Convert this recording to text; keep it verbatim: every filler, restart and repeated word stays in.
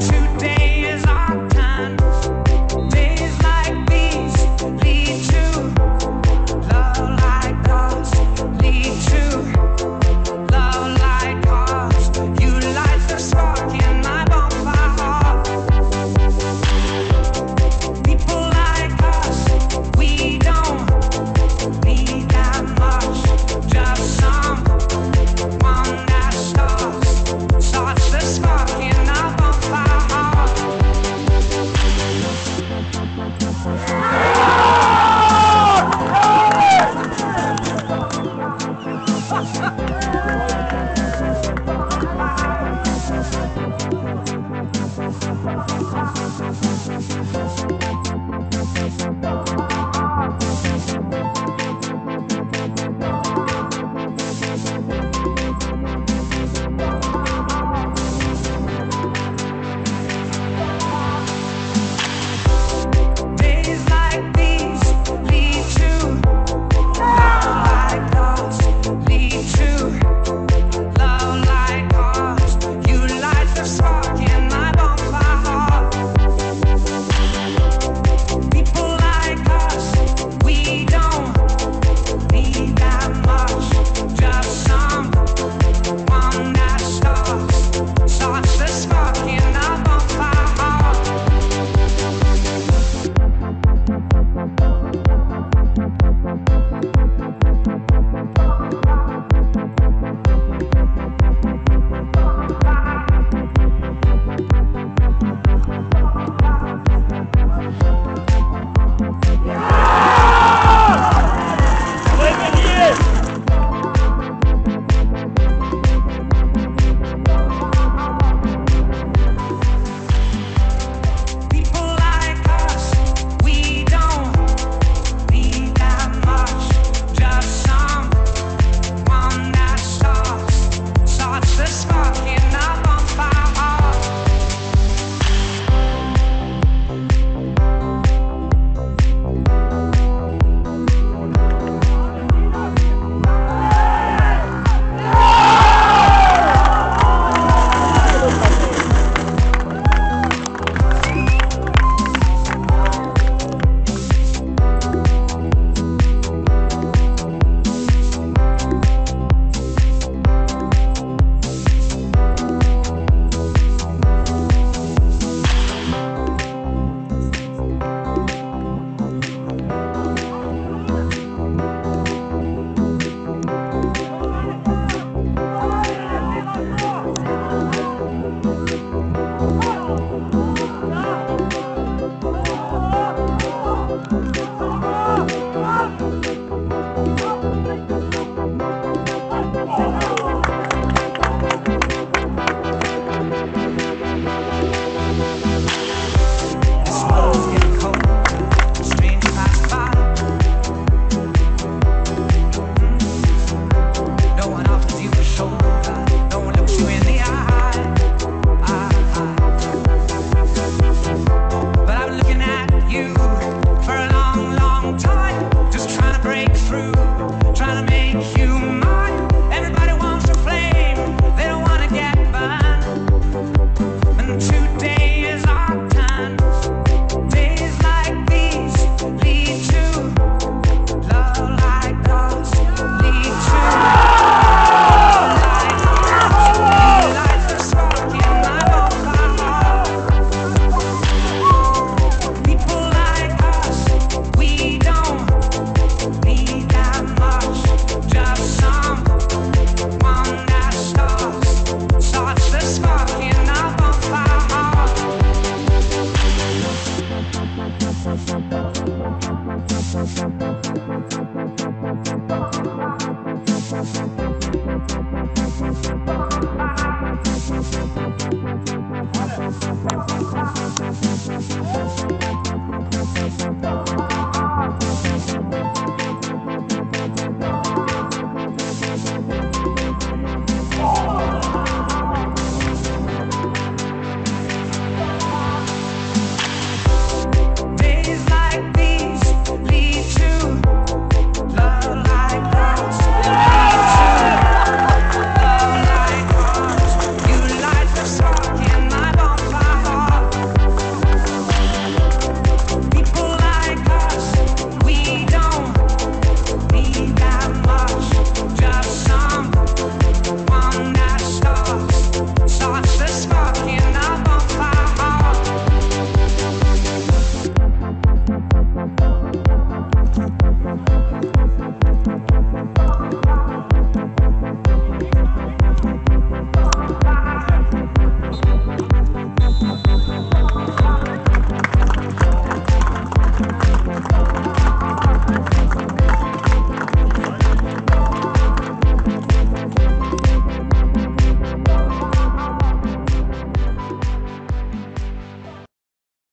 to dance.